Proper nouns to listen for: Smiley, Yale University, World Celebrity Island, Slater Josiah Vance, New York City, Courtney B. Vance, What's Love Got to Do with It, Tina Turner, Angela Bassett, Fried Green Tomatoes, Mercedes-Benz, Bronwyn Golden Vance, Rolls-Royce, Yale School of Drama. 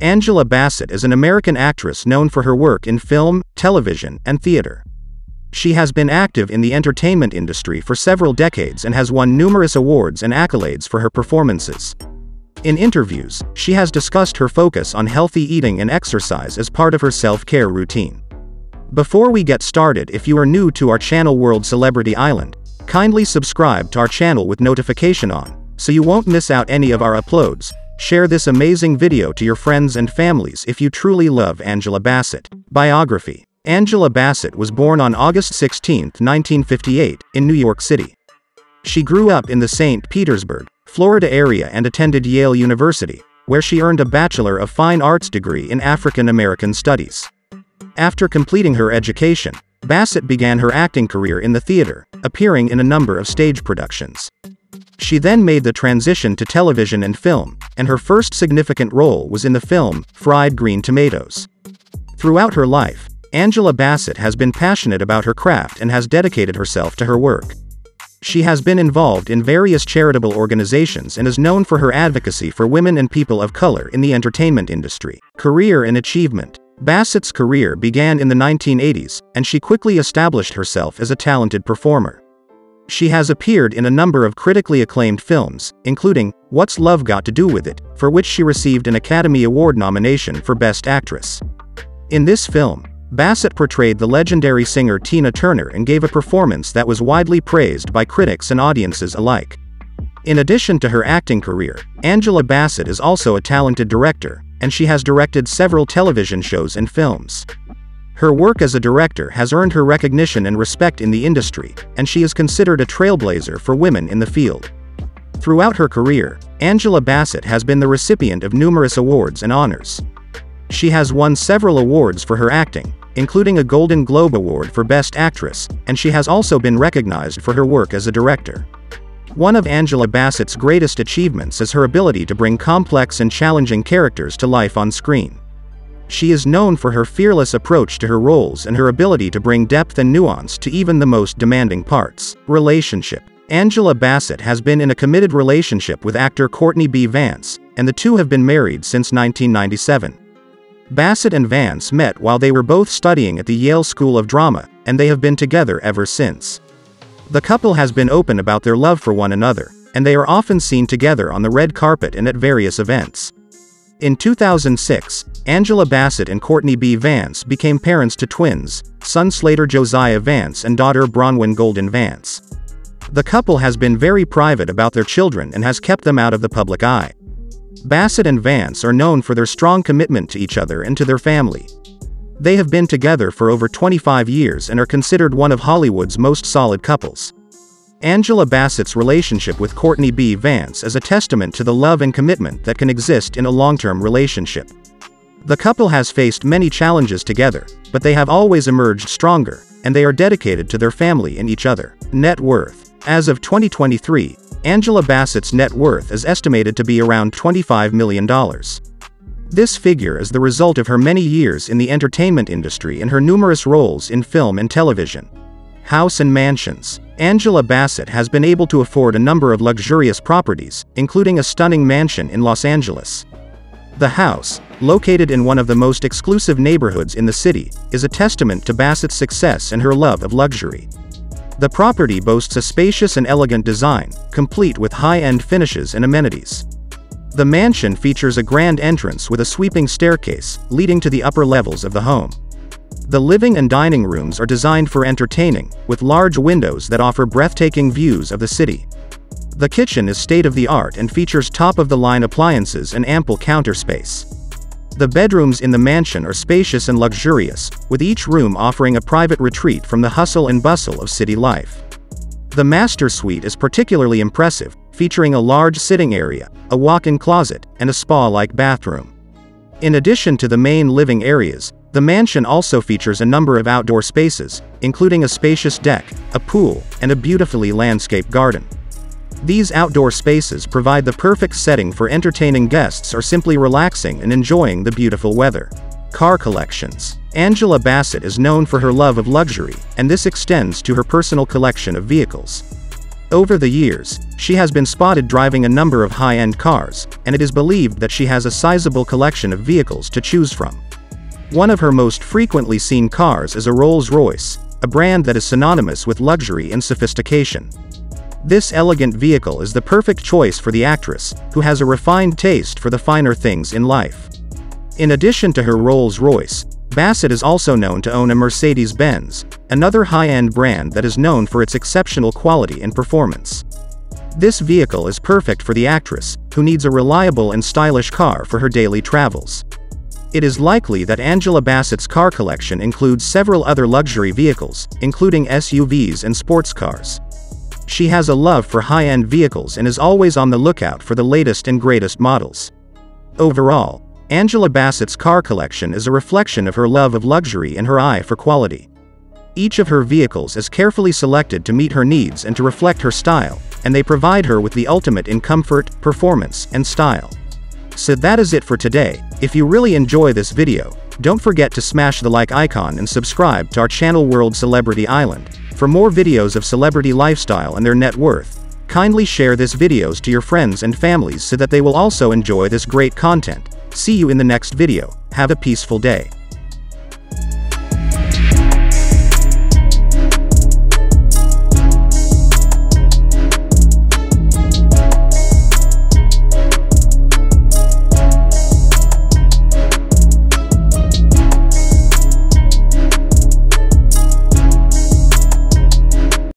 Angela Bassett is an American actress known for her work in film, television, and theater. She has been active in the entertainment industry for several decades and has won numerous awards and accolades for her performances. In interviews, she has discussed her focus on healthy eating and exercise as part of her self-care routine. Before we get started, if you are new to our channel World Celebrity Island, kindly subscribe to our channel with notification on, so you won't miss out any of our uploads. Share this amazing video to your friends and families if you truly love Angela Bassett. Biography. Angela Bassett was born on August 16, 1958, in New York City. She grew up in the St. Petersburg, Florida area and attended Yale University, where she earned a Bachelor of Fine Arts degree in African American Studies. After completing her education, Bassett began her acting career in the theater, appearing in a number of stage productions. She then made the transition to television and film, and her first significant role was in the film, Fried Green Tomatoes. Throughout her life, Angela Bassett has been passionate about her craft and has dedicated herself to her work. She has been involved in various charitable organizations and is known for her advocacy for women and people of color in the entertainment industry. Career and achievement. Bassett's career began in the 1980s, and she quickly established herself as a talented performer. She has appeared in a number of critically acclaimed films, including What's Love Got to Do with It, for which she received an Academy Award nomination for Best Actress. In this film, Bassett portrayed the legendary singer Tina Turner and gave a performance that was widely praised by critics and audiences alike. In addition to her acting career, Angela Bassett is also a talented director, and she has directed several television shows and films. Her work as a director has earned her recognition and respect in the industry, and she is considered a trailblazer for women in the field. Throughout her career, Angela Bassett has been the recipient of numerous awards and honors. She has won several awards for her acting, including a Golden Globe Award for Best Actress, and she has also been recognized for her work as a director. One of Angela Bassett's greatest achievements is her ability to bring complex and challenging characters to life on screen. She is known for her fearless approach to her roles and her ability to bring depth and nuance to even the most demanding parts. Relationship. Angela Bassett has been in a committed relationship with actor Courtney B. Vance, and the two have been married since 1997. Bassett and Vance met while they were both studying at the Yale School of Drama, and they have been together ever since. The couple has been open about their love for one another, and they are often seen together on the red carpet and at various events. In 2006, Angela Bassett and Courtney B. Vance became parents to twins, son Slater Josiah Vance and daughter Bronwyn Golden Vance. The couple has been very private about their children and has kept them out of the public eye. Bassett and Vance are known for their strong commitment to each other and to their family. They have been together for over 25 years and are considered one of Hollywood's most solid couples. Angela Bassett's relationship with Courtney B. Vance is a testament to the love and commitment that can exist in a long-term relationship. The couple has faced many challenges together, but they have always emerged stronger, and they are dedicated to their family and each other. Net worth. As of 2023, Angela Bassett's net worth is estimated to be around $25 million. This figure is the result of her many years in the entertainment industry and her numerous roles in film and television. House and mansions. Angela Bassett has been able to afford a number of luxurious properties, including a stunning mansion in Los Angeles. The house, located in one of the most exclusive neighborhoods in the city, is a testament to Bassett's success and her love of luxury. The property boasts a spacious and elegant design, complete with high-end finishes and amenities. The mansion features a grand entrance with a sweeping staircase, leading to the upper levels of the home. The living and dining rooms are designed for entertaining, with large windows that offer breathtaking views of the city. The kitchen is state-of-the-art and features top-of-the-line appliances and ample counter space. The bedrooms in the mansion are spacious and luxurious, with each room offering a private retreat from the hustle and bustle of city life. The master suite is particularly impressive, featuring a large sitting area, a walk-in closet, and a spa-like bathroom. In addition to the main living areas, the mansion also features a number of outdoor spaces, including a spacious deck, a pool, and a beautifully landscaped garden. These outdoor spaces provide the perfect setting for entertaining guests or simply relaxing and enjoying the beautiful weather. Car collections. Angela Bassett is known for her love of luxury, and this extends to her personal collection of vehicles. Over the years, she has been spotted driving a number of high-end cars, and it is believed that she has a sizable collection of vehicles to choose from. One of her most frequently seen cars is a Rolls-Royce, a brand that is synonymous with luxury and sophistication. This elegant vehicle is the perfect choice for the actress, who has a refined taste for the finer things in life. In addition to her Rolls-Royce, Bassett is also known to own a Mercedes-Benz, another high-end brand that is known for its exceptional quality and performance. This vehicle is perfect for the actress, who needs a reliable and stylish car for her daily travels. It is likely that Angela Bassett's car collection includes several other luxury vehicles, including SUVs and sports cars. She has a love for high-end vehicles and is always on the lookout for the latest and greatest models. Overall, Angela Bassett's car collection is a reflection of her love of luxury and her eye for quality. Each of her vehicles is carefully selected to meet her needs and to reflect her style, and they provide her with the ultimate in comfort, performance, and style. So that is it for today. If you really enjoy this video, don't forget to smash the like icon and subscribe to our channel World Celebrity Island. For more videos of celebrity lifestyle and their net worth, kindly share this videos to your friends and families so that they will also enjoy this great content. See you in the next video. Have a peaceful day.